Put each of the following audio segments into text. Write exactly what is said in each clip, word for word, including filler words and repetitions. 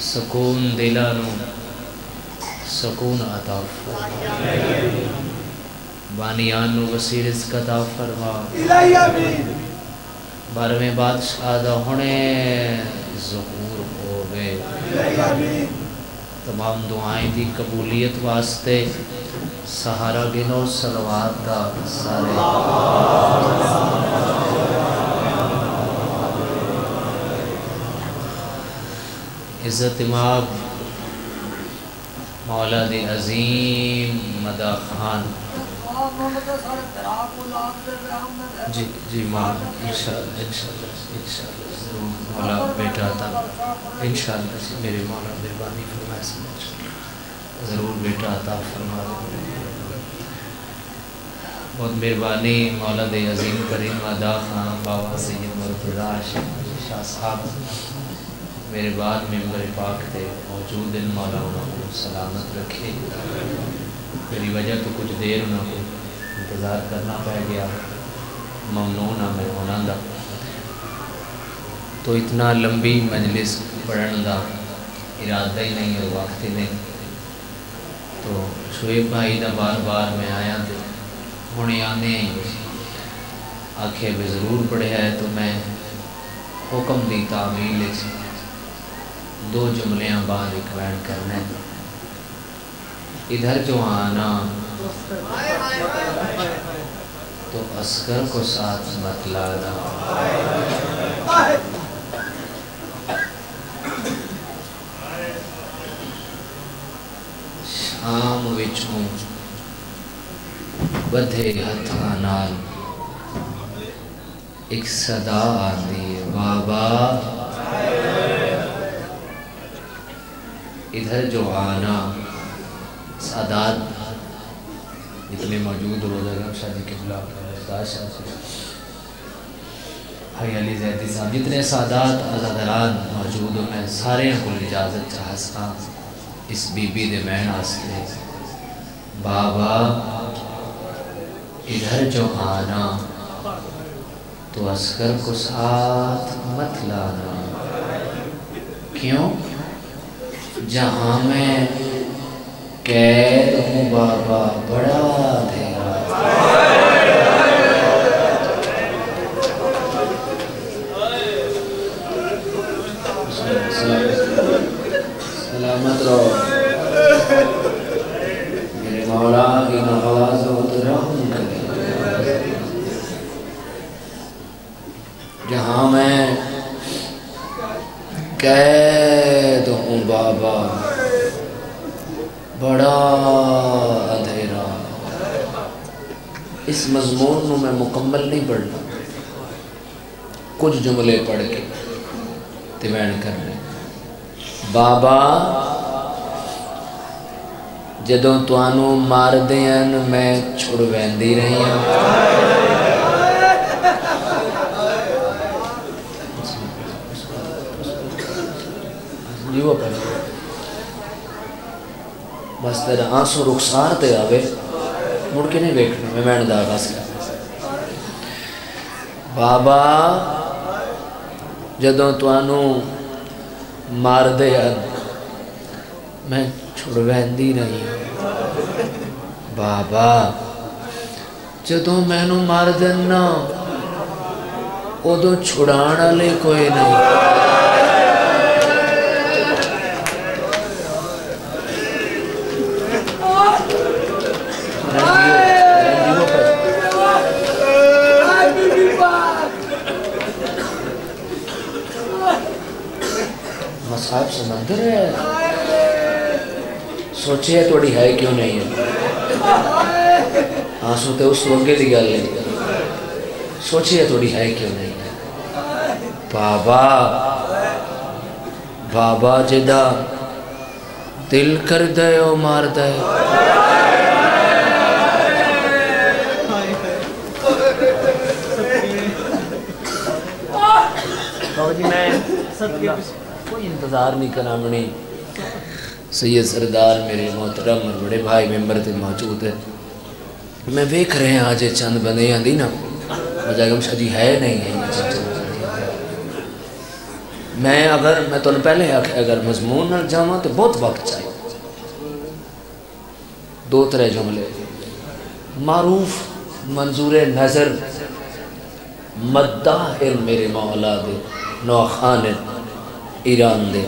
سکون دلانو سکون عطا فرما، بانیان و وسیع رزق عطا فرما، الہی آمین، بارہویں بادشاہ دا ہونے ظہور ہووے، الہی آمین، تمام دعائیں دی قبولیت واسطے سہارا گنو صلوات دا سارے عزت امام مولا دی عظیم مدا خان جی جی ماں انشاءاللہ انشاءاللہ انشاءاللہ مولا بیٹا عطا انشاءاللہ میرے مولا مہربانی فرمائے سمجھ ضرور بیٹا عطا فرما دے، بہت مہربانی مولا دے عظیم کریم مدا خان بابا سید مرتضیٰ شاہ صاحب میرے بعد ممبر پاک تھے موجود ان مولا کو سلامت رکھے، میری وجہ تو کچھ دیر انہوں کو انتظار کرنا پہ گیا، ممنون ہاں میں انہوں دا تو اتنا لمبی مجلس پڑھن دا ارادہ ہی نہیں اور وقت ہی نہیں، تو شعیب بھائی دا بار بار میں آیا تھے ہونے آنے آنکھیں بھی ضرور پڑھے ہے، تو میں حکم دی تعمیل دو جملیاں بعد ایکویڈ کرنے ادھر جو آنا تو اسکر کو ساتھ مت لانا، شام وچوں بدھے ہتھاں نال ایک صدا آندی بابا ادھر جو آنا سعادات جتنے موجود روزہ رب شاہ جی کے خلاف شاہ صاحب حی علی زیدی صاحب جتنے سعادات عزادران موجود ہوں میں سارے کو اجازت چاہستا اس بی بی دے میں ناستے بابا ادھر جو آنا تو اسکر کو ساتھ مت لانا، کیوں جہاں میں قید ہوں بابا بڑا دھیرا، سلامت رہو میرے مولا کی نواز و رحم کرے، جہاں میں قید ہوں بابا بڑا اندھیرا، اس مضمون میں مکمل نہیں پڑھنا، کچھ جملے پڑھ کے تبیان کرنے بابا جدوں توانوں مار دیاں میں چھڑ ویندی رہی ہوں، یوں پڑھنا بس تیرا آنسو رخسار تے آوے مڑ کے نہیں بیٹھنا میں میں انداز آس کر بابا جدوں توانوں مار دے میں چھڑ ویندی نہیں بابا جدوں میں نوں مار دینا اودوں چھڑانا لے کوئی نہیں، آپ سمندر ہے سوچے ہے توڑی ہے کیوں نہیں ہے، آنسو تے اس وقت دی گل لے سوچے ہے توڑی ہے کیوں نہیں ہے بابا بابا جدا دل کر دے او مار دے، بابا جی میں سب کے کوئی انتظار نہیں کرنا منی سید سردار میرے محترم اور بڑے بھائی ممبر تھے موجود ہے، میں دیکھ رہے ہیں آج چند بندے آندھی نا مجاگم شاہ جی ہے نہیں ہے میں اگر میں تو نے پہلے اگر مضمون نہ جانا تو بہت وقت چاہیے دو طرح جملے معروف منظور نظر مداہر میرے مولا دے نوخان ایران دے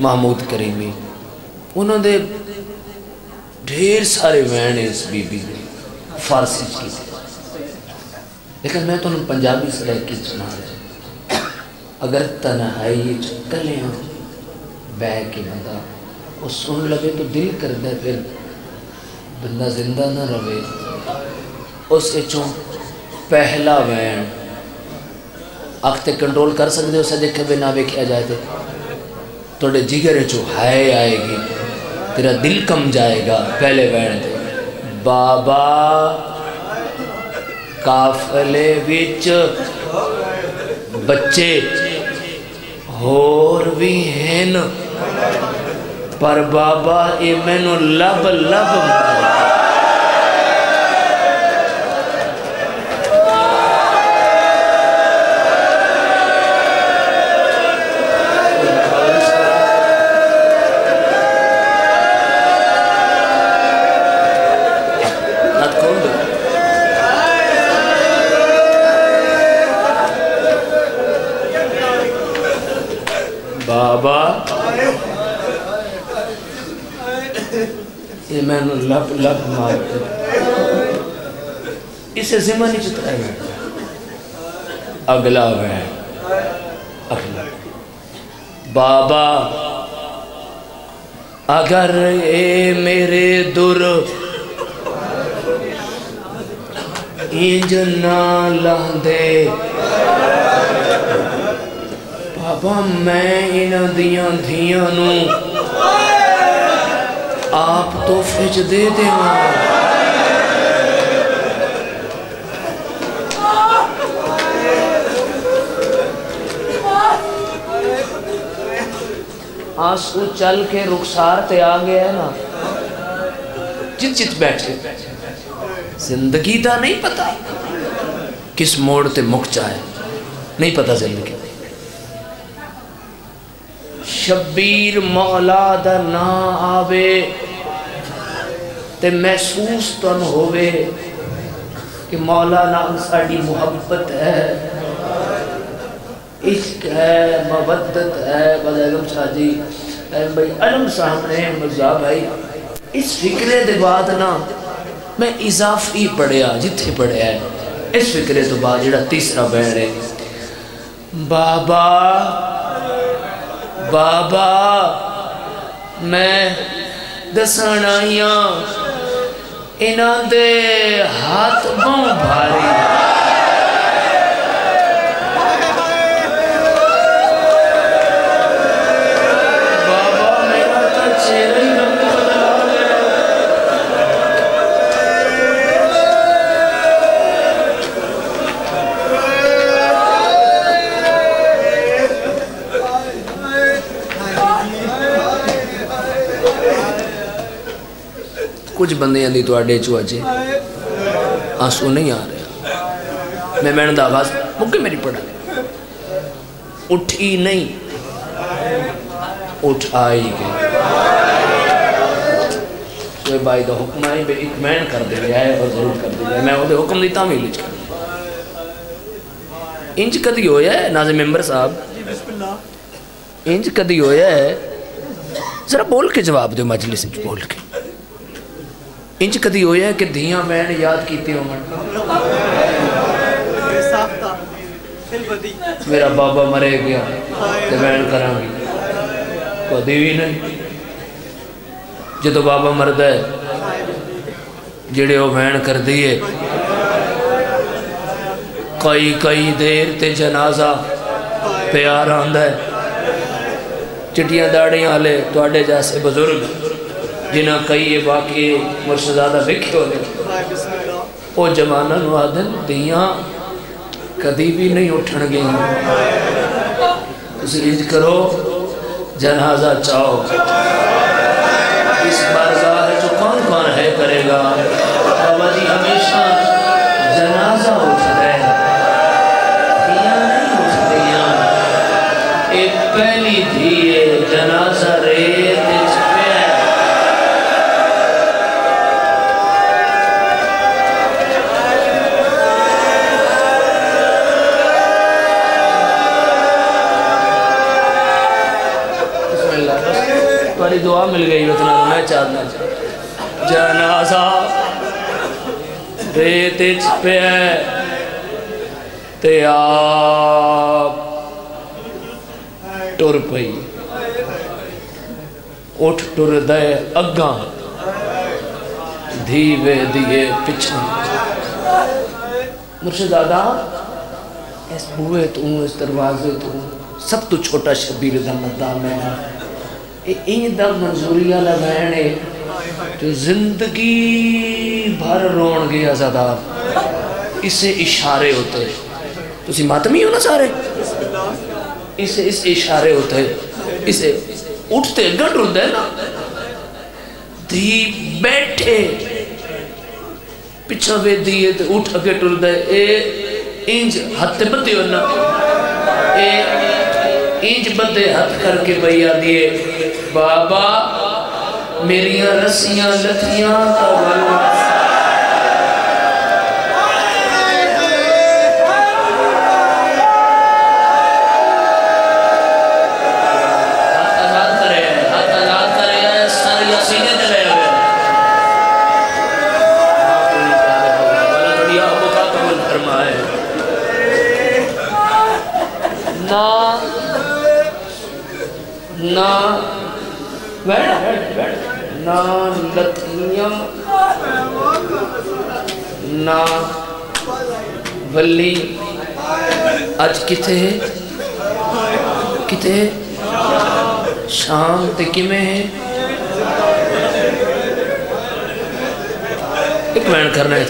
محمود کریمی انہوں دے ڈھیر سارے وین اس بی بی دے فارسی کی لیکن میں تو نے پنجابی سے لے کے سنا رہے اگر تنہائی چکلیں بے کی مدا اور سن لگے تو دل کر دے پھر بندہ زندہ نہ روے اس اچھوں پہلا وین اکتے کنٹرول کر سکتے ہو اسے دیکھے بے نہ بے کیا جائے تھے توڑے جگر اچھو ہائے آئے گی تیرا دل کم جائے گا پہلے وین تھے بابا کافلے وچ بچے ہور بھی ہیں پر بابا اے میں نو لب لب میں نے لب لب مارتا اسے زمانی چطرہ ہے اگلا ہے اگلا بابا اگر اے میرے در انج نہ لہ دے بابا میں انہ دیاں دیاں نو آپ تو فج دے دیں آنسو چل کے رخسار تے آگے ہے نا جت جت بیٹھے زندگی دا نہیں پتا کس موڑ تے مک جائے نہیں پتا زندگی شبیر مولا دا نہ آوے تے محسوس تن ہوئے کہ مولا نام ساڑی محبت ہے عشق ہے مودت ہے بدا علم صاحب جی بھائی علم صاحب نے مرزا بھائی اس فکرے دے بعد نا میں اضافی پڑھیا جتھے پڑھیا ہے اس فکرے دے بعد جڑا تیسرا بہن ہے بابا بابا میں دسانائیاں انہاں دے ہاتھ بوں بھاری بابا میرا تا چہرے کچھ بندے یہاں دی تو آڈے چوہ جے آنسو نہیں آ رہے میں میں نے دا آغاز مکہ میری پڑھا لے اٹھی نہیں اٹھ آئی گئے کوئی بائی دا حکم آئی بے اکمین کر دے گیا ہے اور ضرور کر دے گیا ہے میں وہ دے حکم دیتا ہوں ہیلیج کر دے انج کدھی ہویا ہے ناظر ممبر صاحب انج کدھی ہویا ہے ذرا بول کے جواب دے مجلس انج بول کے انچ کدھی ہویا ہے کہ دھیاں میں نے یاد کیتے ہوں میرا بابا مرے گیا تو میں نے کرا گی کدھی بھی نہیں جو تو بابا مرد ہے جڑے وہ بہن کر دیئے کئی کئی دیر تے جنازہ پیار آندہ ہے چٹیاں داڑیاں آلے تو آڑے جیسے بزرگ جنہ کئی باقی مرشدادہ بکھ ہو دے او جمانہ نوادن دیاں کدھی بھی نہیں اٹھن گئے ہیں اسے عید کرو جنازہ چاہو اس بارگاہ جو کون کون ہے کرے گا بابا جی ہمیشہ جنازہ اٹھ رہے دیاں نہیں اٹھ دیاں ایک ہوئی تھی یہ جنازہ ریت اس میں بسم اللہ تمہاری دعا مل گئی اتنا میں چاہتا ہوں جنازہ ریت اس پہ تے آپ ٹور پئی اٹھ ٹور دے اگاں دھیوے دیئے پچھاں مرشد آدھا اس بوئے تو ہوں اس دروازے تو ہوں سب تو چھوٹا شبیر دمدہ میں این دا منظوریہ لبینے جو زندگی بھر رون گیا زدہ اسے اشارے ہوتے ہیں تسی ماتمی ہو نا سارے اسے اس اشارے ہوتا ہے اسے اٹھتے گھٹ ہوتا ہے نا دی بیٹھے پچھا بے دیئے تو اٹھ گھٹ ہوتا ہے اینج ہتھ بتے ہو نا اینج بتے ہتھ کر کے بھیا دیئے بابا میریاں رسیاں لتیاں تاوالوں نا لطیاں نا ولی آج کتے ہیں کتے ہیں شام تکی میں ہیں ایک وین کرنا ہے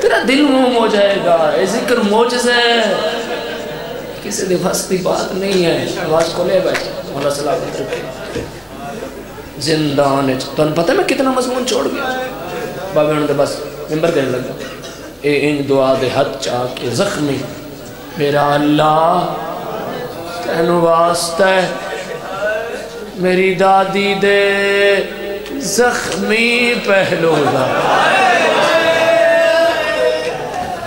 تیرا دل موم ہو جائے گا ذکر موجز ہے کسی دفعستی بات نہیں ہے آواز کو لے بیٹھے مولا صلی اللہ علیہ وسلم زندان ہے تو ان پتہ ہے میں کتنا مضمون چھوڑ گیا بابے انہوں نے بس ممبر کہنے لگا اے ان دعا دے حد چاہ کے زخمی میرا اللہ تینو واسطہ میری دادی دے زخمی پہلو دا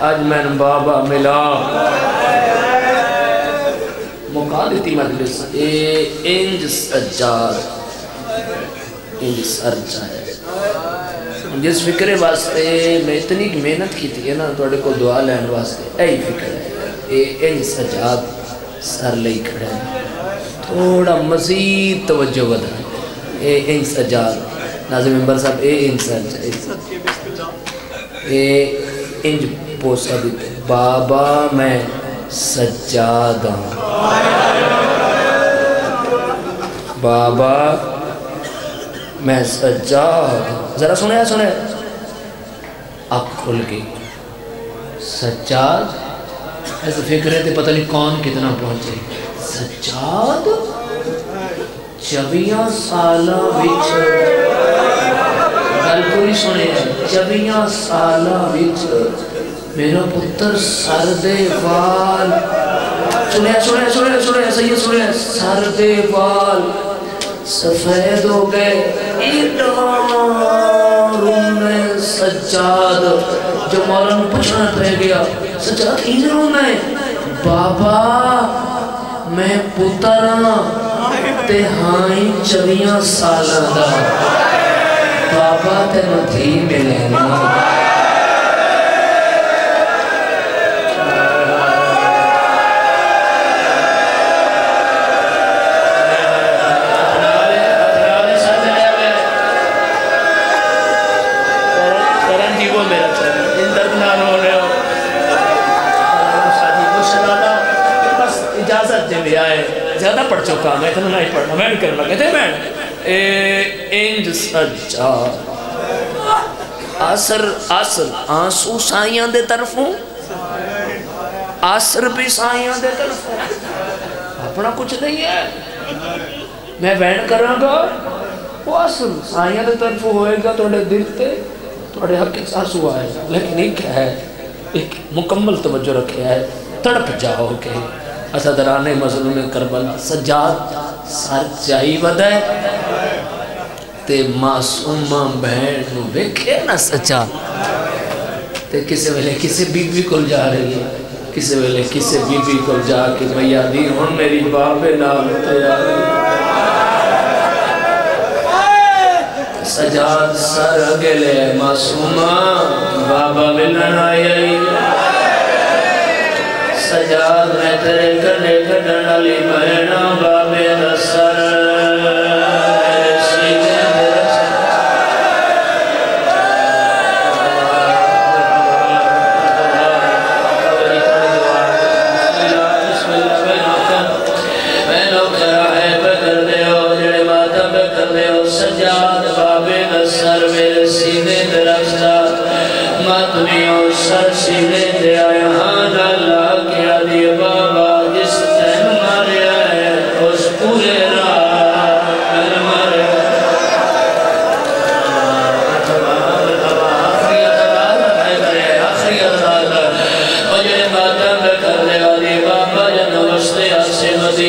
آج میں نے بابا ملا مقالتی مجلس اے انج سجاد انج سرچہ ہے جس فکر واسطے میں اتنی محنت کی تھی نا توڑے کو دعا لین واسطے اے فکر ہے اے انج سجاد سر لئی کھڑا ہے تھوڑا مزید توجہ بدا ہے اے انج سجاد ناظم ممبر صاحب اے انج سرچہ اے انج پوسا دیتے بابا میں سجاد ہوں بابا میں سجاد ذرا سنے سنے آپ کھل گئی سجاد ایسے فکر رہے تھے پتہ نہیں کون کتنا پہنچے سجاد چوبیاں سالہ وچ گل پوری سنے چوبیاں سالہ وچ میرا پتر سر دے وال سنے سنے سنے سنے سنے سنے سر دے وال سفید ہو گئے ایداروں میں سجاد جو مولانا پچھنا رہ گیا سجاد ایداروں میں بابا میں پتراں تہائیں چویاں سالہ دا بابا تینو تھی ملنا پڑھ چکا میں اتنا نہیں پڑھنا میں بھی کرنا کہتے ہیں میں اے انج سجا آسر آسر آنسو سائیاں دے طرف ہوں آسر بھی سائیاں دے طرف ہوں اپنا کچھ نہیں ہے میں وین کرنا گا وہ آسر سائیاں دے طرف ہوئے گا توڑے دل تے توڑے حق ایک آنسو آئے گا لیکن ایک ہے ایک مکمل توجہ رکھے ہے تڑپ جاؤ گے असदराने मजलूम करबला सजाद सच्चाई वदे ते मासूमा बहन नु देखे ना सचा ते किसे वेले किसे बीबी को जा रही है किसे वेले किसे बीबी को जा के भैया दी हुन मेरी बाप नाम तैयार सजाद सर अगले मासूमा बाबा मिलन आई सजाद मैं तेरे कने कटन वाली बहना बाबे दा सर सीने मेरा मैनो करा है बदल दे ओ जेड़े माता बदल दे ओ सजाद बाबे दा सर मेरे सीने तेरा सर मत नियो सर सीने ते आया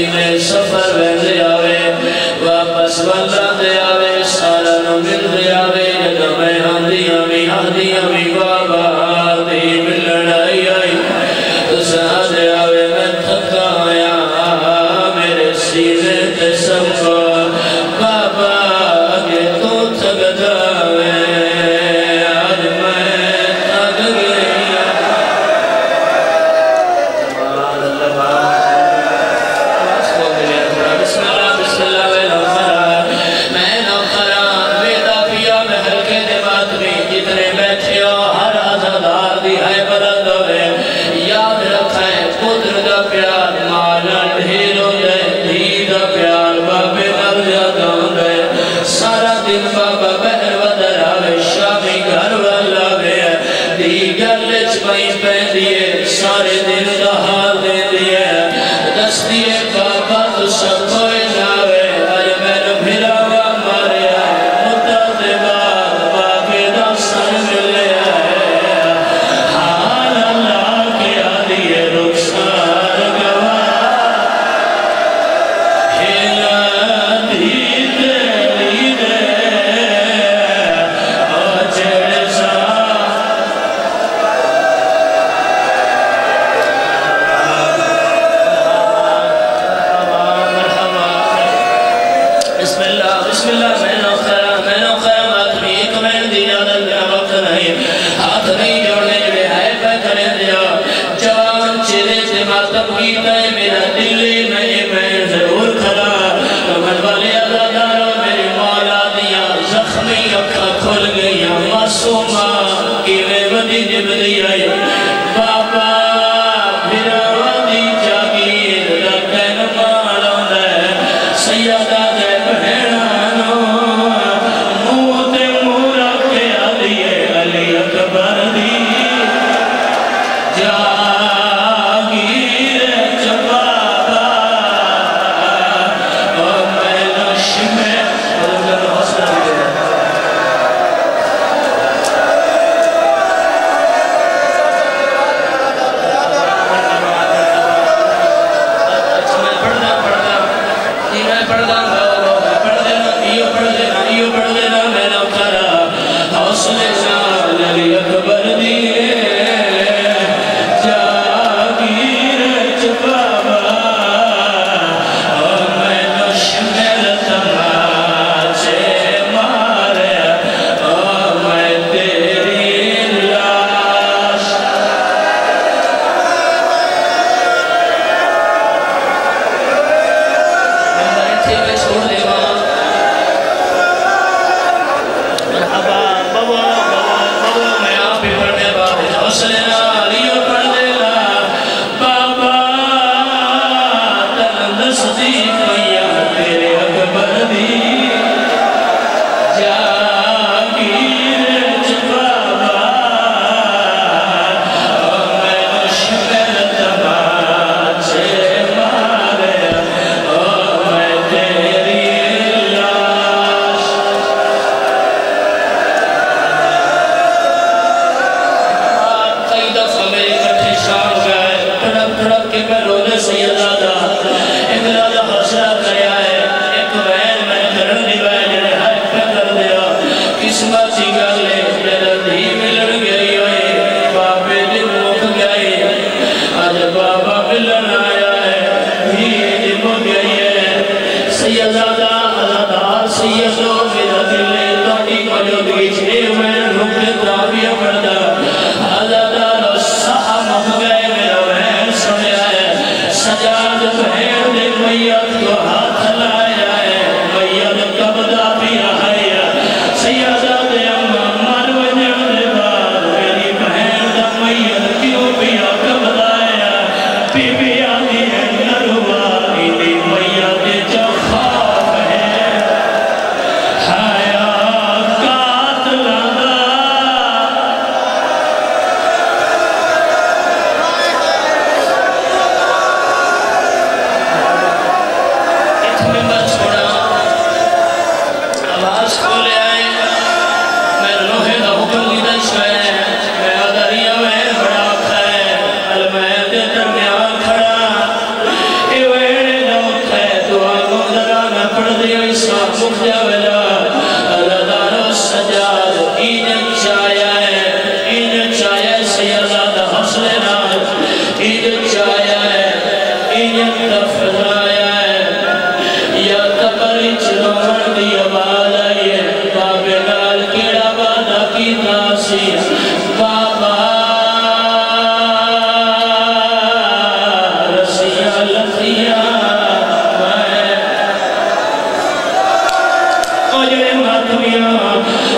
Amen.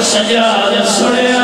سجاد سنیا